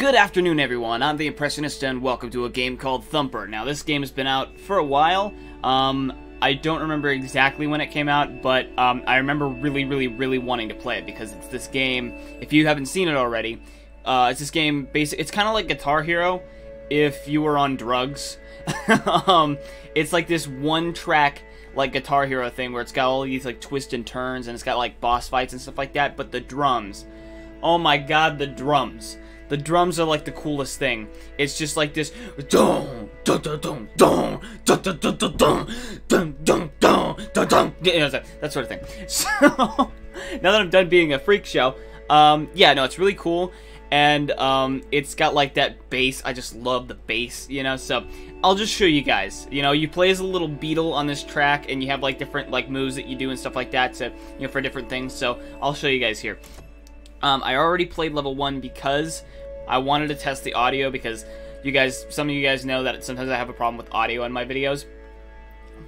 Good afternoon everyone, I'm the Impressionist and welcome to a game called Thumper. Now this game has been out for a while, I don't remember exactly when it came out, but I remember really wanting to play it because it's this game, if you haven't seen it already, it's this game, it's kind of like Guitar Hero if you were on drugs. It's like this one track, like Guitar Hero thing where it's got all these like twists and turns and it's got like boss fights and stuff like that, but the drums, oh my god, the drums. The drums are like the coolest thing. It's just like this dun dun dun dun dun dun dun dun dun dun dun dun, that sort of thing. So now that I'm done being a freak show, yeah, no, it's really cool, and it's got like that bass. I just love the bass, you know. So I'll just show you guys. You know, you play as a little beetle on this track, and you have like different like moves that you do and stuff like that. So you know, for different things. So I'll show you guys here. I already played level 1 because I wanted to test the audio, because you guys, some of you guys know that sometimes I have a problem with audio in my videos,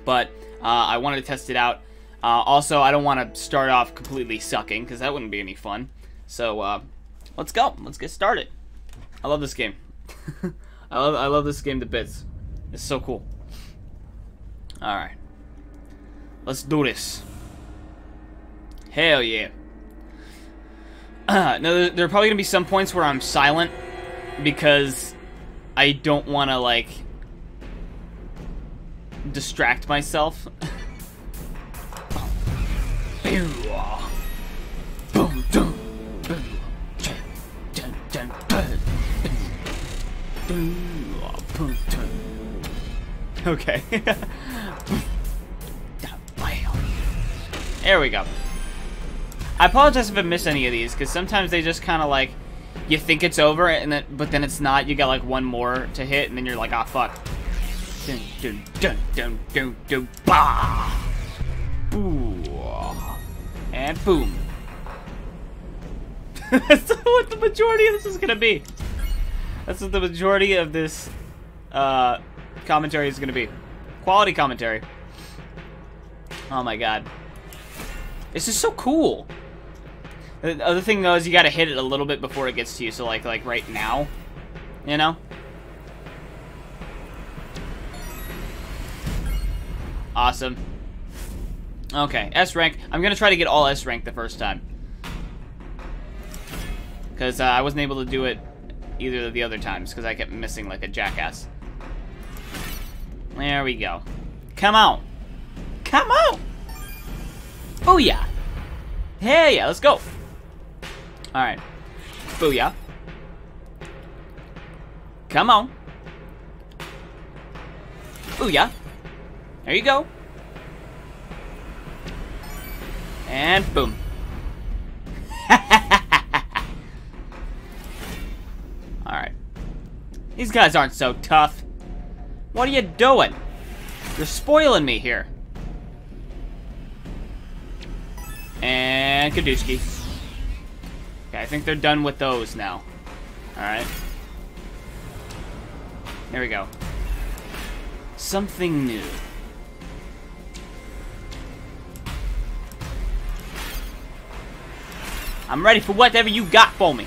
but I wanted to test it out. Also, I don't want to start off completely sucking because that wouldn't be any fun. So let's go. Let's get started. I love this game. I love this game to bits. It's so cool. All right, let's do this. Hell yeah. No, there are probably going to be some points where I'm silent because I don't want to, like, distract myself. Okay. There we go. I apologize if I miss any of these, because sometimes they just kind of like, you think it's over, and then, but then it's not. You got like one more to hit, and then you're like, ah, fuck. Dun, dun, dun, dun, dun, dun, bah! Ooh. And boom. That's what the majority of this is going to be. That's what the majority of this commentary is going to be. Quality commentary. Oh my god. This is so cool. The other thing, though, is you gotta hit it a little bit before it gets to you, so, like right now, you know? Awesome. Okay, S rank. I'm gonna try to get all S rank the first time. Because I wasn't able to do it either of the other times, because I kept missing like a jackass. There we go. Come on! Come on! Booyah! Hey, yeah, let's go! Alright. Booyah. Come on. Booyah. There you go. And boom. Alright. These guys aren't so tough. What are you doing? You're spoiling me here. And Kadushki. Okay, I think they're done with those now. Alright. There we go. Something new. I'm ready for whatever you got for me.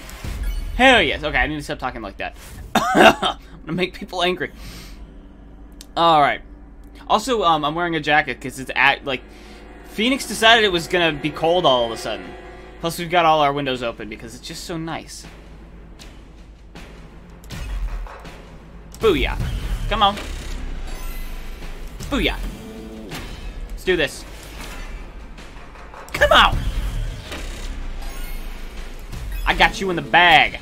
Hell yes. Okay, I need to stop talking like that. I'm gonna make people angry. Alright. Also, I'm wearing a jacket because it's at, like... Phoenix decided it was gonna be cold all of a sudden. Plus we've got all our windows open because it's just so nice. Booyah. Come on. Booyah. Let's do this. Come on! I got you in the bag.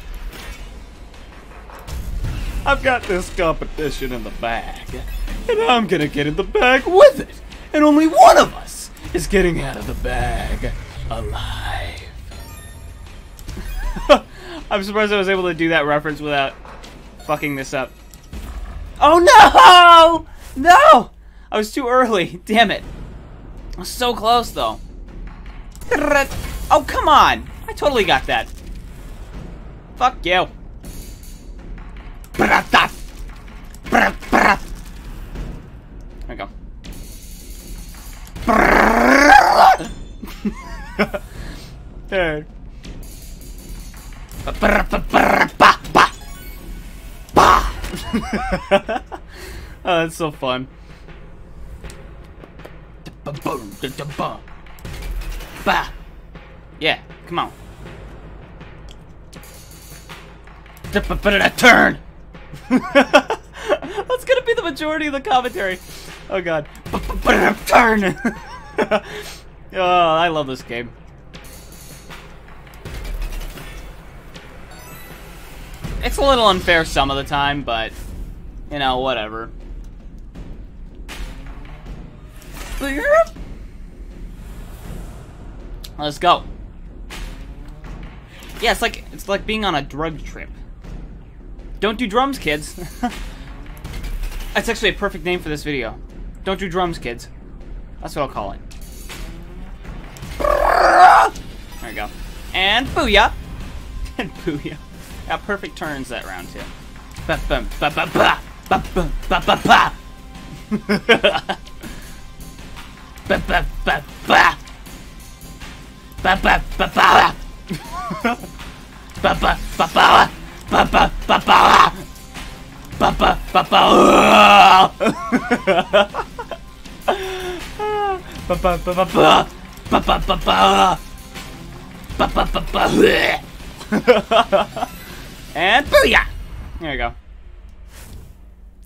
I've got this competition in the bag. And I'm gonna get in the bag with it. And only one of us is getting out of the bag alive. I'm surprised I was able to do that reference without fucking this up. Oh no! No! I was too early. Damn it. I was so close though. Oh, come on. I totally got that. Fuck you. There we go. There. Oh, that's so fun. Yeah, come on. Turn! That's gonna be the majority of the commentary. Oh god. Turn! Oh, I love this game. It's a little unfair some of the time, but, you know, whatever. Let's go. Yeah, it's like being on a drug trip. Don't do drums, kids. That's actually a perfect name for this video. Don't do drums, kids. That's what I'll call it. There we go. And booyah. And booyah. Yeah, perfect turns that round too. Ba bum ba ba ba ba bum ba ba ba. Ba ba ba ba. Ba ba ba ba. Ba ba ba ba. Ba ba ba ba. Ba ba ba ba. Ba ba ba ba ba. Ba ba ba ba. Ba ba ba ba. And booyah! There we go.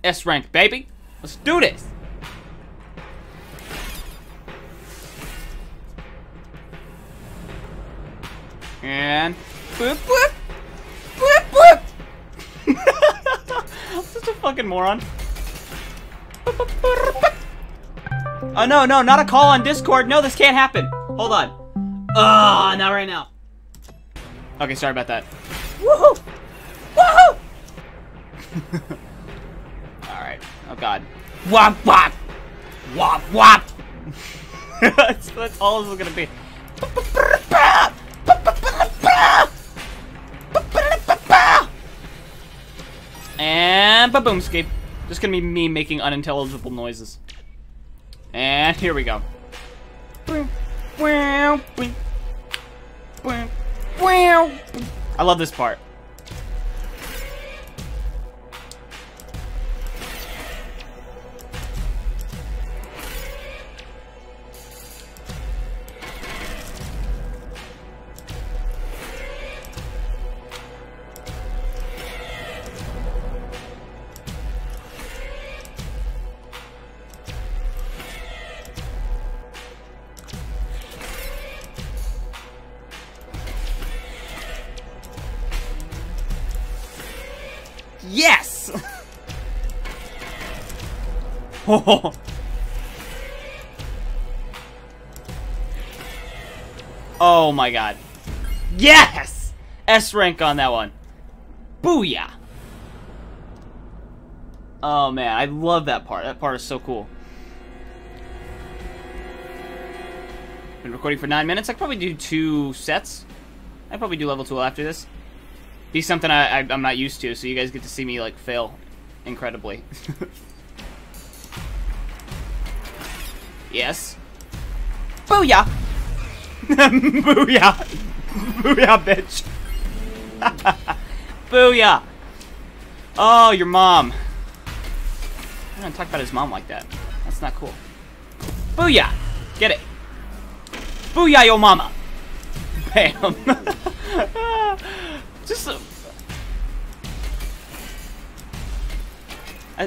S rank, baby. Let's do this. And boop boop boop boop. I'm such a fucking moron. Oh no, no, not a call on Discord. No, this can't happen. Hold on. Ah, not right now. Okay, sorry about that. Woohoo! Woohoo! Alright. Oh god. Wop wop! Wop wop! That's all this is gonna be. And ba-boomscape. Just gonna be me making unintelligible noises. And here we go. I love this part. Yes! Oh. Oh my god. Yes! S rank on that one. Booyah! Oh man, I love that part. That part is so cool. Been recording for 9 minutes. I could probably do 2 sets. I probably do level 2 after this. Be something I'm not used to, so you guys get to see me like fail incredibly. Yes. Booyah! Booyah! Booyah, bitch! Booyah! Oh, your mom. I'm gonna talk about his mom like that. That's not cool. Booyah! Get it! Booyah, yo mama! Bam!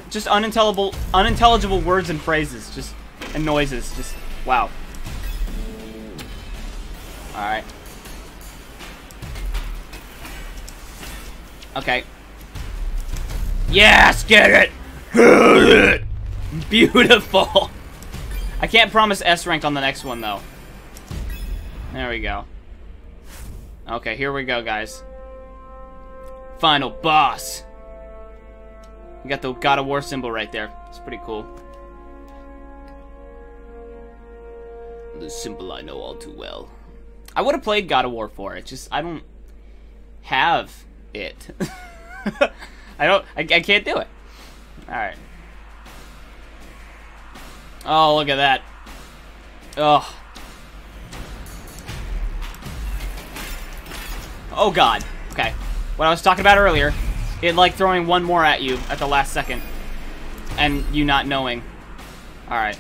Just unintelligible words and phrases, just and noises. Just wow. All right. Okay. Yes, get it. Beautiful. I can't promise S rank on the next one though. There we go. Okay, here we go, guys. Final boss. You got the God of War symbol right there. It's pretty cool. The symbol I know all too well. I would have played God of War 4. It's just I don't have it. I can't do it. All right. Oh, look at that. Oh. Oh God. Okay. What I was talking about earlier. It like throwing one more at you at the last second and you not knowing. Alright.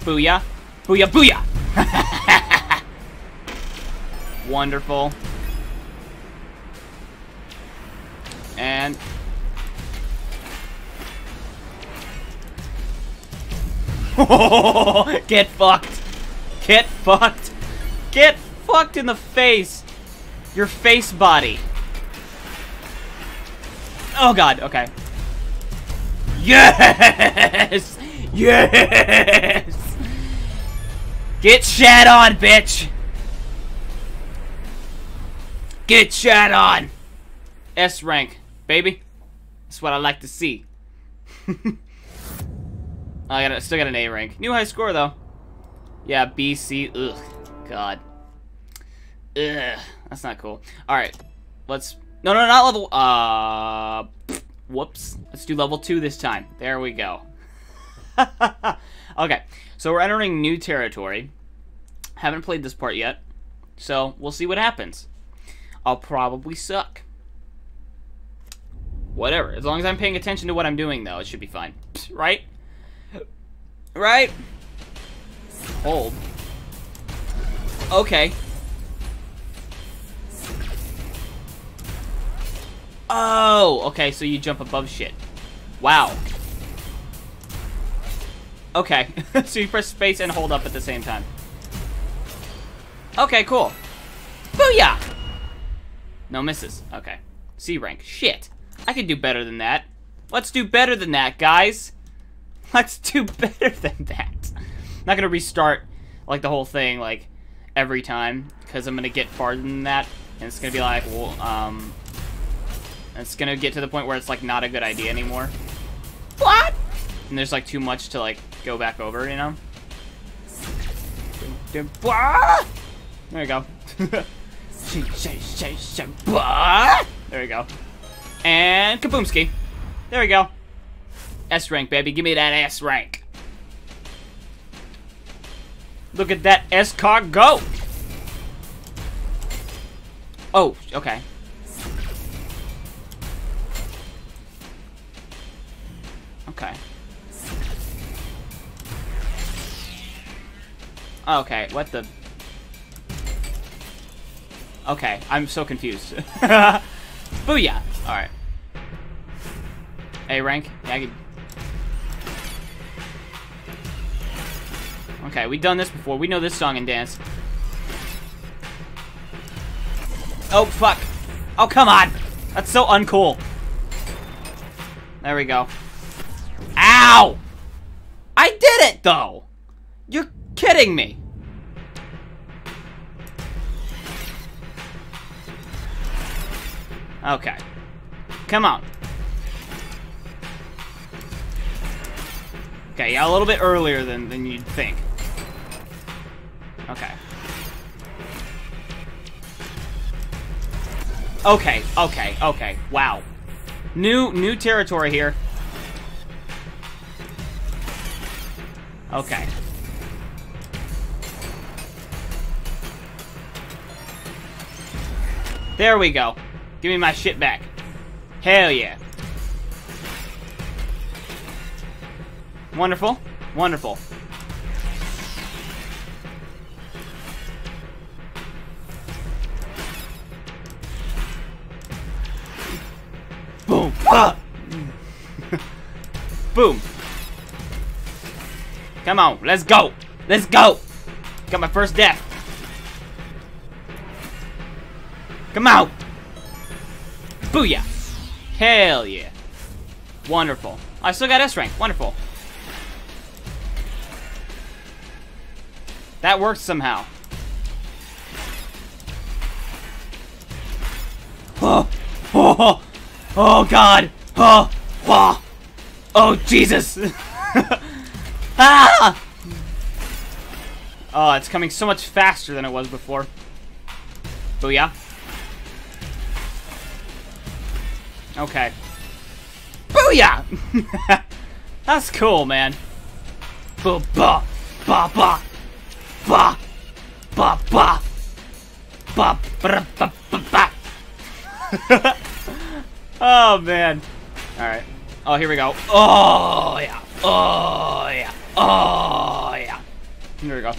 Booyah. Booyah, booyah! Wonderful. And... Get fucked! Get fucked! Get fucked in the face! Your face body. Oh god, okay. Yes! Yes! Get shat on, bitch! Get shat on! S rank, baby. That's what I like to see. Still got an A rank. New high score, though. Yeah, B, C, ugh. God. Ugh. That's not cool. Alright. Let's... No, no, not level... Whoops. Let's do level 2 this time. There we go. Okay. So we're entering new territory. Haven't played this part yet, so we'll see what happens. I'll probably suck. Whatever. As long as I'm paying attention to what I'm doing, though, it should be fine. Right? Right? Hold. Okay. Oh! Okay, so you jump above shit. Wow. Okay, so you press space and hold up at the same time. Okay, cool. Booyah! No misses. Okay. C rank. Shit. I could do better than that. Let's do better than that, guys. Let's do better than that. I'm not gonna restart, like, the whole thing, like, every time, because I'm gonna get farther than that, and it's gonna be like, well, it's gonna get to the point where it's, like, not a good idea anymore. What? And there's, like, too much to, like, go back over, you know? There you go. There we go. And kaboomski. There we go. S rank, baby. Give me that S rank. Look at that S car go. Oh, okay. Okay. Okay, what the... Okay, I'm so confused. Booyah! Alright. A rank? Yeah, I could... Okay, we've done this before. We know this song and dance. Oh, fuck. Oh, come on! That's so uncool. There we go. Ow! I did it, though! You're kidding me! Okay. Come on. Okay, yeah, a little bit earlier than you'd think. Okay. Okay, okay, okay. Wow. New territory here. Okay. There we go. Give me my shit back. Hell yeah. Wonderful. Wonderful. Boom. Ah! Boom. Come on. Let's go. Let's go. Got my first death. Come out. Booyah! Hell yeah. Wonderful. I still got S rank. Wonderful. That worked somehow. Oh! Oh! Oh god! Oh! Oh! Oh Jesus! Ah! Oh, it's coming so much faster than it was before. Booyah. Okay. Booyah! That's cool, man. Ba ba ba ba ba ba ba Oh man. Alright. Oh, here we go. Oh yeah. Oh yeah. Oh yeah. Here we go.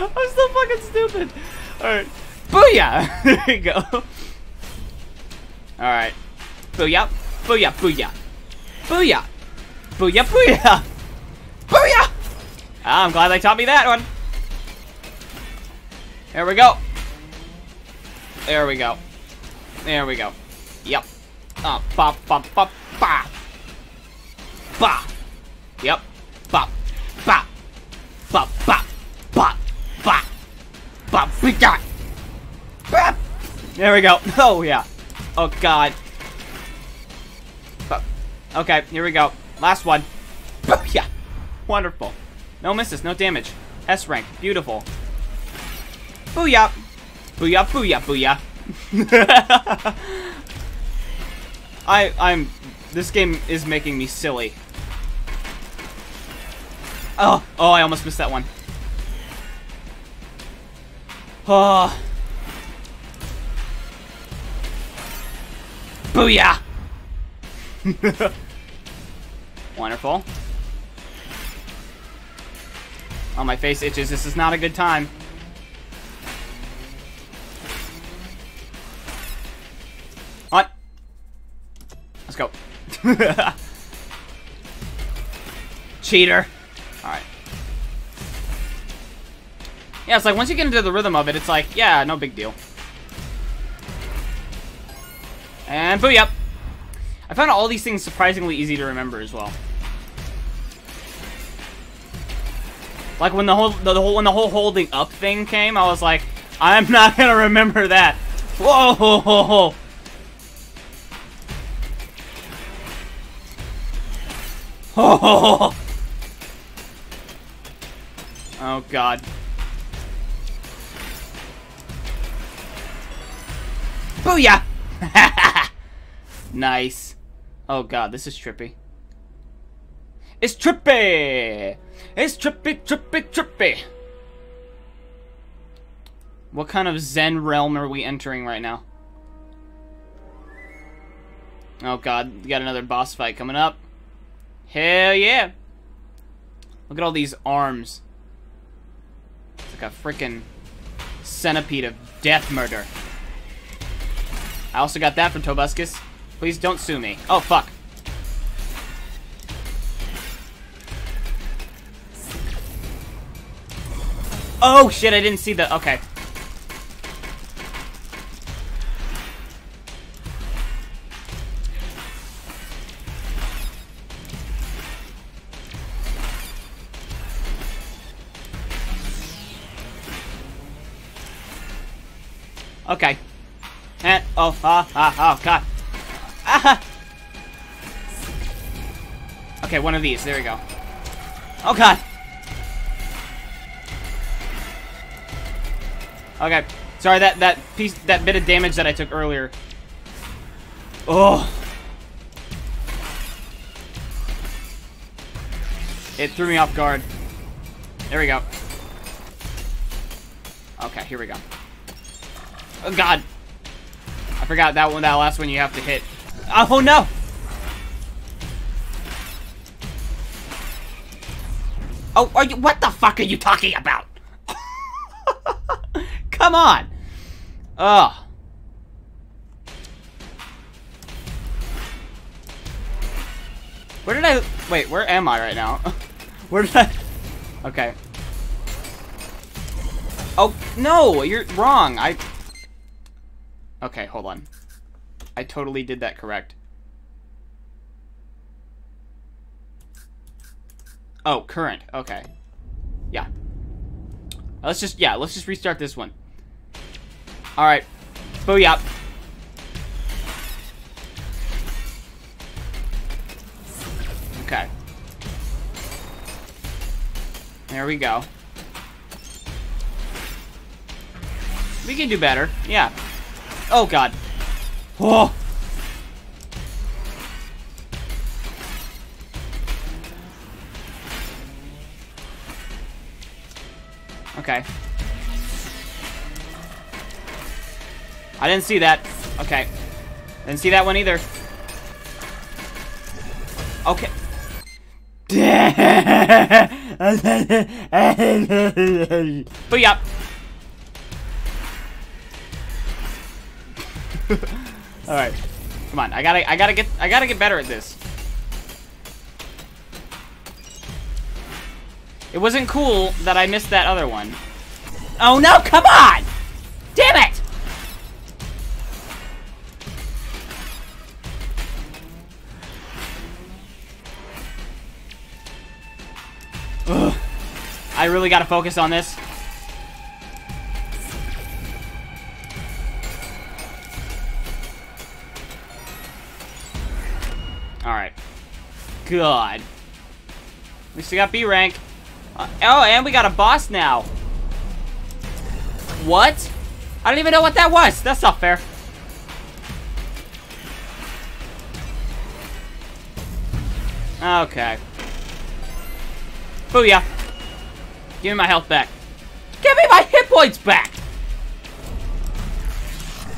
I'm so fucking stupid. Alright. Booyah! There you go. Alright. Booyah. Booyah. Booyah. Booyah. Booyah. Booyah. Booyah! Ah, I'm glad they taught me that one. There we go. There we go. There we go. Yep. Ah, bop, bop, bop, bop. Bop. Yep. Bop. Bop. Bop, bop. Bop. Bop. Bop. We got. Bop. There we go. Oh, yeah. Oh, God. Bop. Okay, here we go. Last one. Booyah! Yeah. Wonderful. No misses, no damage. S rank. Beautiful. Booyah. Booyah, booyah, booyah. I'm... This game is making me silly. Oh, oh, I almost missed that one. Oh. Booyah! Wonderful. Oh, my face itches. This is not a good time. What? Let's go. Cheater. Alright. Yeah, it's like once you get into the rhythm of it, it's like, yeah, no big deal. And booyah! I found all these things surprisingly easy to remember as well. Like when the whole holding up thing came, I was like, I'm not gonna remember that. Whoa! Oh! Oh God! Booyah! Nice. Oh God, this is trippy. It's trippy! It's trippy, trippy, trippy! What kind of Zen realm are we entering right now? Oh God, we got another boss fight coming up. Hell yeah! Look at all these arms. It's like a freaking centipede of death murder. I also got that from Tobuscus. Please don't sue me. Oh fuck. Oh shit, I didn't see the... Okay. Okay. And... Oh, ah, ah, ah, God. Ah! Okay, one of these. There we go. Oh, God. Okay, sorry that bit of damage that I took earlier. Oh, it threw me off guard. There we go. Okay, here we go. Oh God, I forgot that one. That last one you have to hit. Oh no! Oh, are you? What the fuck are you talking about? Come on! Ugh. Where did I... Wait, where am I right now? Where did I... Okay. Oh, no! You're wrong! I... Okay, hold on. I totally did that correct. Oh, current. Okay. Yeah. Let's just... Yeah, let's just restart this one. Alright. Booyah. Okay. There we go. We can do better. Yeah. Oh, God. Oh! Okay. I didn't see that. Okay. Didn't see that one either. Okay. Booyah! All right, come on. I gotta get better at this. It wasn't cool that I missed that other one. Oh no! Come on! Damn it! Ugh. I really gotta focus on this. Alright. God. We still got B rank. Oh, and we got a boss now. What? I don't even know what that was. That's not fair. Okay. Booyah. Give me my health back. Give me my hit points back!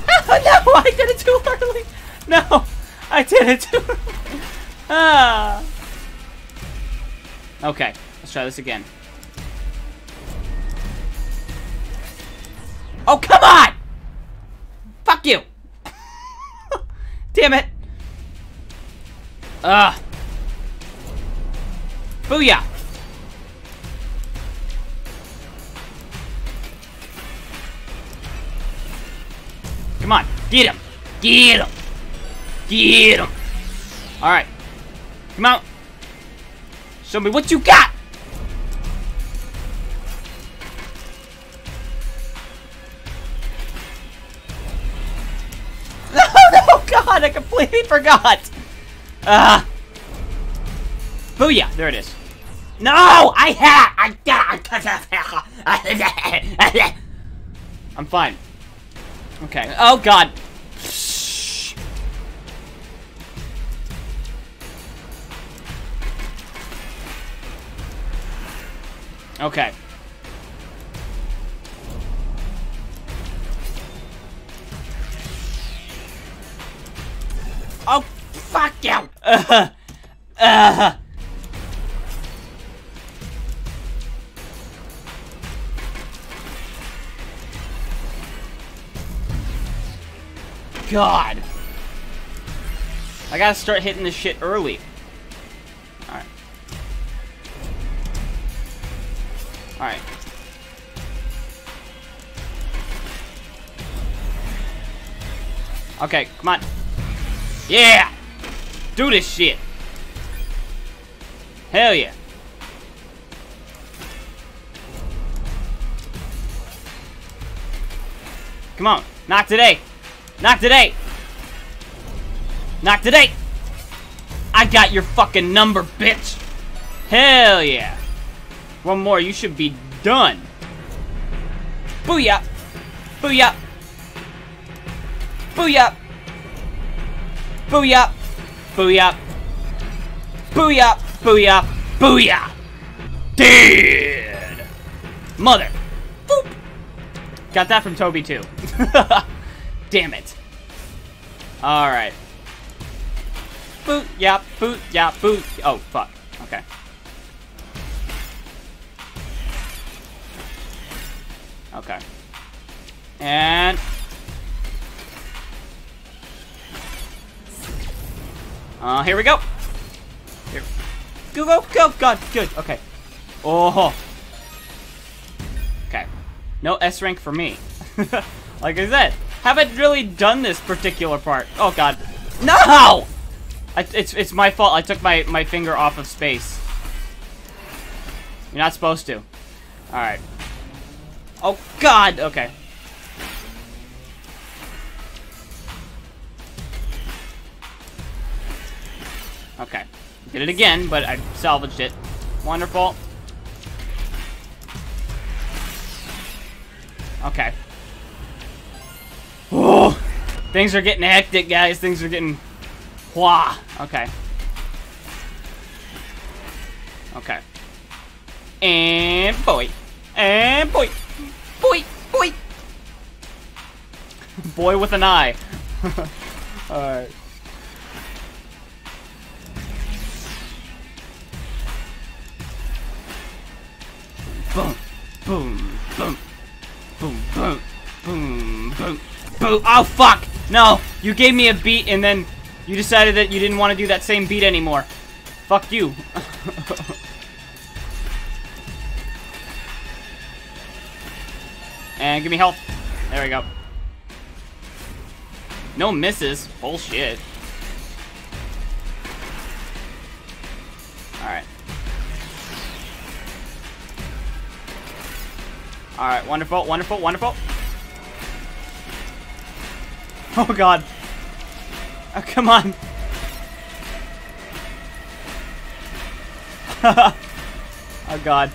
Oh, no! I did it too early! No! I did it too early! Ah. Okay, let's try this again. Oh, come on! Fuck you! Damn it! Ugh. Booyah! Come on, get him! Get him! Get him! Alright. Come out. Show me what you got. No, no, God, I completely forgot. Booyah, there it is. No, I'm fine. Okay. Oh God. Okay. Oh, fuck you! God! I gotta start hitting this shit early. Alright. Okay, come on. Yeah! Do this shit! Hell yeah. Come on. Not today. Not today. Not today. I got your fucking number, bitch. Hell yeah. One more, you should be done. Booyah! Booyah! Booyah! Booyah! Booyah! Booyah! Booyah! Booyah! Dead! Mother! Boop! Got that from Toby, too. Damn it. Alright. Booyah! Booyah! Booyah! Oh, fuck. Okay. Okay. And... here we go! Here. Go, go, go! God, good, okay. Oh! Okay. No S rank for me. Like I said, haven't really done this particular part. Oh, God. No! It's my fault. I took my finger off of space. You're not supposed to. Alright. Oh, God! Okay. Okay. Did it again, but I salvaged it. Wonderful. Okay. Oh! Things are getting hectic, guys. Things are getting... Wah. Okay. Okay. And boy. And boy. Boy. Boy. Boy with an eye. Alright. Boom. Boom. Boom. Boom. Boom. Boom. Boom. Boom. Oh, fuck. No. You gave me a beat and then you decided that you didn't want to do that same beat anymore. Fuck you. And give me health. There we go. No misses. Bullshit. Alright. Alright, wonderful, wonderful, wonderful. Oh god. Oh, come on. Oh god.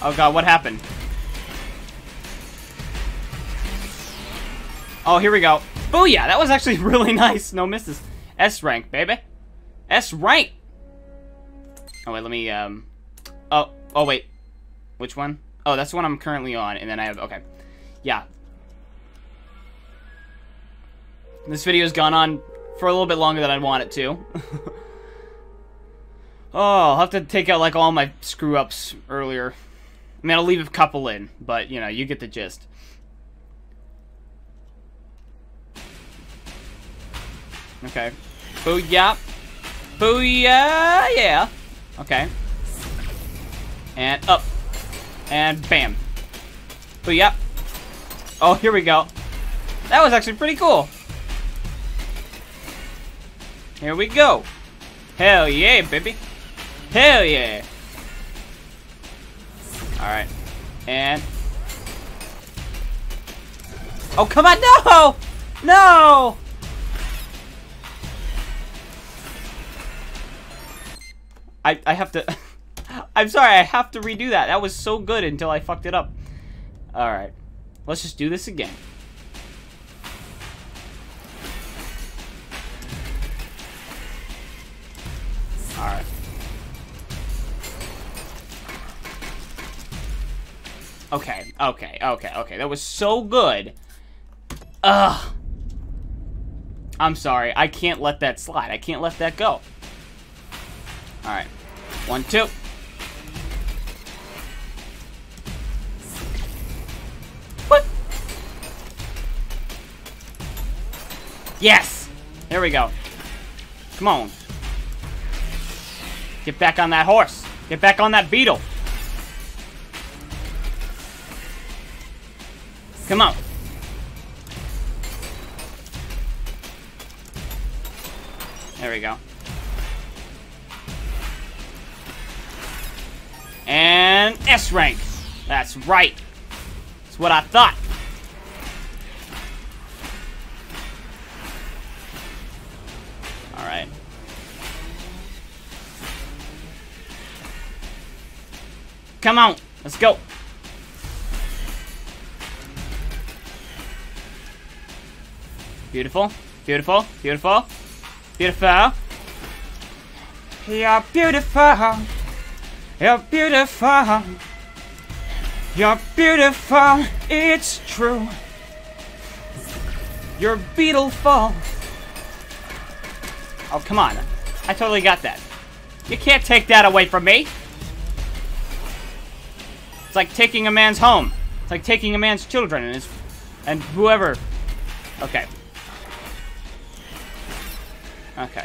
Oh god, what happened? Oh, here we go. Booyah! That was actually really nice. No misses. S rank, baby. S rank! Oh, wait, let me, oh, wait. Which one? Oh, that's the one I'm currently on, and then I have, okay. Yeah. This video's gone on for a little bit longer than I'd want it to. Oh, I'll have to take out, like, all my screw-ups earlier. I mean, I'll leave a couple in, but, you know, you get the gist. Okay. Booyah. Booyah, yeah. Okay. And up. And bam. Booyah. Oh, here we go. That was actually pretty cool. Here we go. Hell yeah, baby. Hell yeah. Alright. And. Oh, come on. No! No! I have to... I'm sorry, I have to redo that. That was so good until I fucked it up. Alright. Let's just do this again. Alright. Okay, okay, okay, okay. That was so good. Ugh. I'm sorry. I can't let that slide. I can't let that go. Alright. 1, 2. What? Yes! There we go. Come on. Get back on that horse. Get back on that beetle. Come on. There we go. And S rank. That's right. That's what I thought. Alright. Come on. Let's go. Beautiful. Beautiful. Beautiful. Beautiful. You're beautiful. You're beautiful. You're beautiful. It's true. You're beautiful. Oh, come on. I totally got that. You can't take that away from me. It's like taking a man's home. It's like taking a man's children and his... and whoever. Okay. Okay.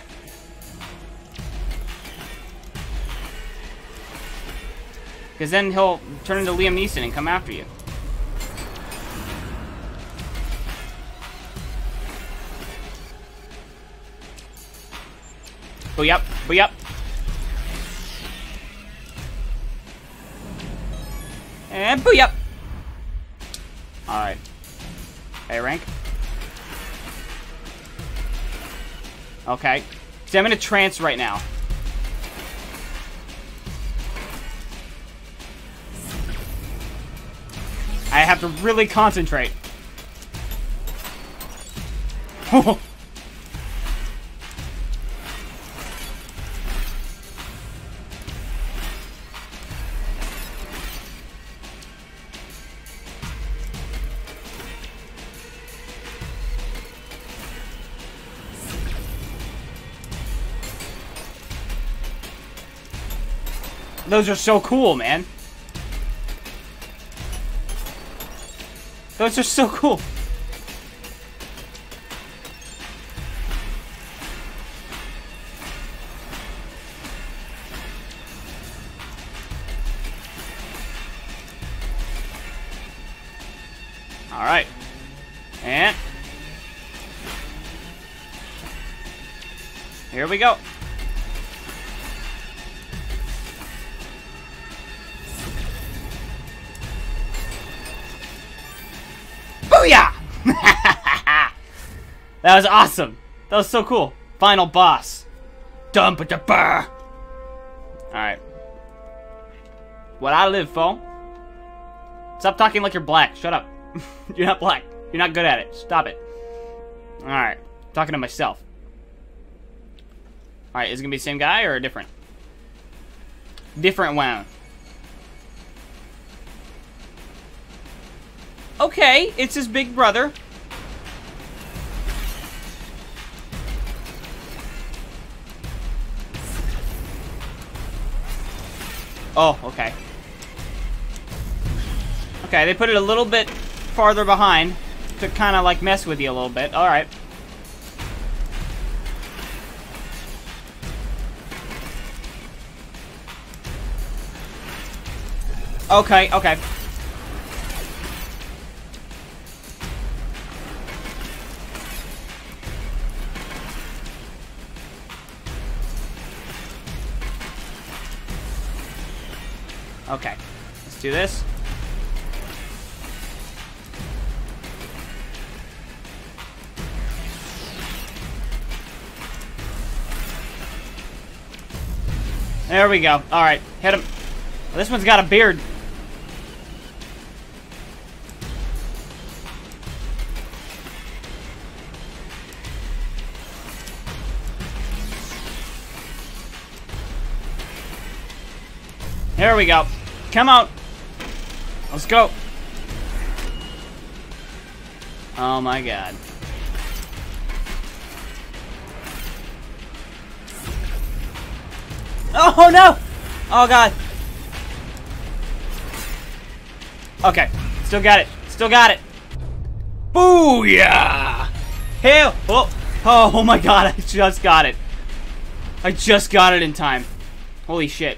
Because then he'll turn into Liam Neeson and come after you. Booyah, booyah. And booyah. Alright. A rank. Okay. See, I'm in a trance right now. I have to really concentrate. Oh. Those are so cool, man. Those are so cool. All right. And here we go. Booyah! That was awesome. That was so cool. Final boss. Dump-a-da-ba. Alright. What I live for. Stop talking like you're black. Shut up. You're not black. You're not good at it. Stop it. Alright. Talking to myself. Alright, is it gonna be the same guy or a different? Different one. Okay, it's his big brother. Oh, okay. Okay, they put it a little bit farther behind to kind of like mess with you a little bit. All right. Okay, okay. Okay, let's do this. There we go. All right, hit him. This one's got a beard. There we go. Come out. Let's go. Oh my god. Oh no! Oh god. Okay. Still got it. Still got it. Booyah! Hell! Oh. Oh my god. I just got it. I just got it in time. Holy shit.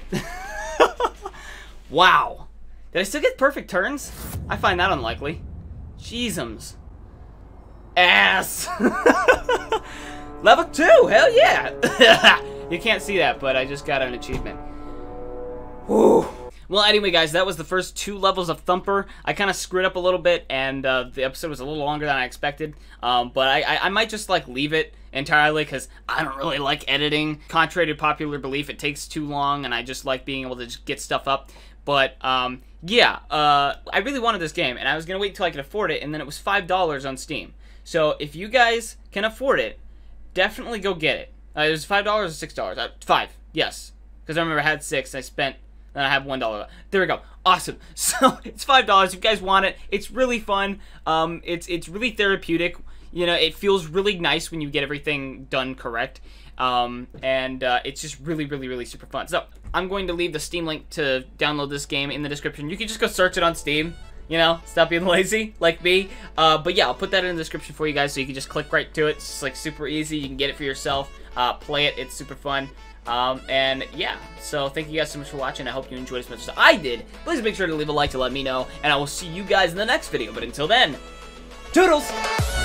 Wow. Did I still get perfect turns? I find that unlikely. Jeezums. Ass. Level 2. Hell yeah. You can't see that, but I just got an achievement. Whew. Well, anyway, guys, that was the first 2 levels of Thumper. I kind of screwed up a little bit, and the episode was a little longer than I expected. But I might just, like, leave it entirely, because I don't really like editing. Contrary to popular belief, it takes too long, and I just like being able to just get stuff up. But, yeah, I really wanted this game, and I was going to wait until I could afford it, and then it was $5 on Steam. So if you guys can afford it, definitely go get it. It was $5 or $6? 5, yes. Because I remember I had 6, I spent... and I have $1. There we go. Awesome. So it's $5 if you guys want it. It's really fun. It's really therapeutic. You know, it feels really nice when you get everything done correct. It's just really super fun. So I'm going to leave the Steam link to download this game in the description. You can just go search it on Steam. You know, stop being lazy like me. But yeah, I'll put that in the description for you guys so you can just click right to it. It's just, like, super easy. You can get it for yourself. Play it. It's super fun. Yeah, so thank you guys so much for watching. I hope you enjoyed as much as I did. Please make sure to leave a like to let me know, and I will see you guys in the next video. But until then, toodles!